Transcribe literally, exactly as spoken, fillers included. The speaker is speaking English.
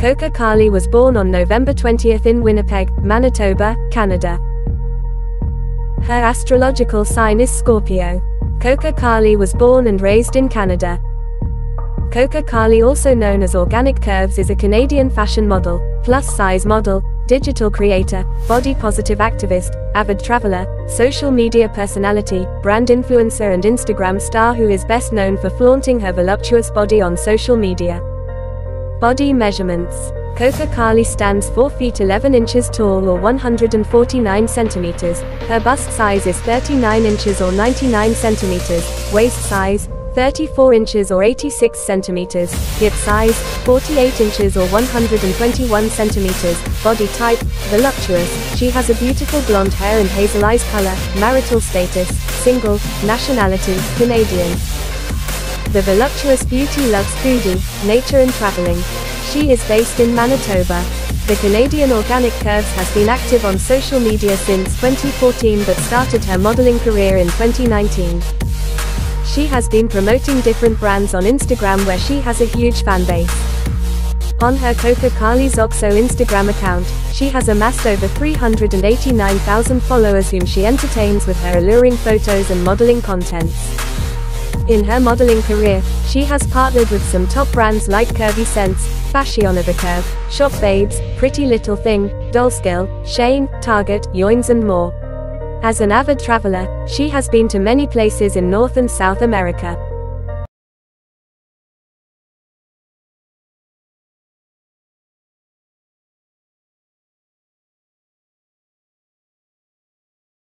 Coca Carly was born on November twentieth in Winnipeg, Manitoba, Canada. Her astrological sign is Scorpio. Coca Carly was born and raised in Canada. Coca Carly, also known as Organic Curves, is a Canadian fashion model, plus-size model, digital creator, body-positive activist, avid traveler, social media personality, brand influencer and Instagram star who is best known for flaunting her voluptuous body on social media. Body measurements. Coca Carly stands four feet eleven inches tall or one hundred forty-nine centimeters, her bust size is thirty-nine inches or ninety-nine centimeters, waist size, thirty-four inches or eighty-six centimeters, hip size, forty-eight inches or one hundred twenty-one centimeters, body type, voluptuous. She has a beautiful blonde hair and hazel eyes color, marital status, single, nationality, Canadian. The voluptuous beauty loves foodie, nature and traveling. She is based in Manitoba. The Canadian Organic Curves has been active on social media since twenty fourteen but started her modeling career in twenty nineteen. She has been promoting different brands on Instagram where she has a huge fan base. On her Coca Carly's Oxo Instagram account, she has amassed over three hundred eighty-nine thousand followers whom she entertains with her alluring photos and modeling contents. In her modeling career, she has partnered with some top brands like Curvy Sense, Fashion of the Curve, Shop Babes, Pretty Little Thing, Doll Skill, Shane, Target, Yoins and more. As an avid traveler, she has been to many places in North and South America.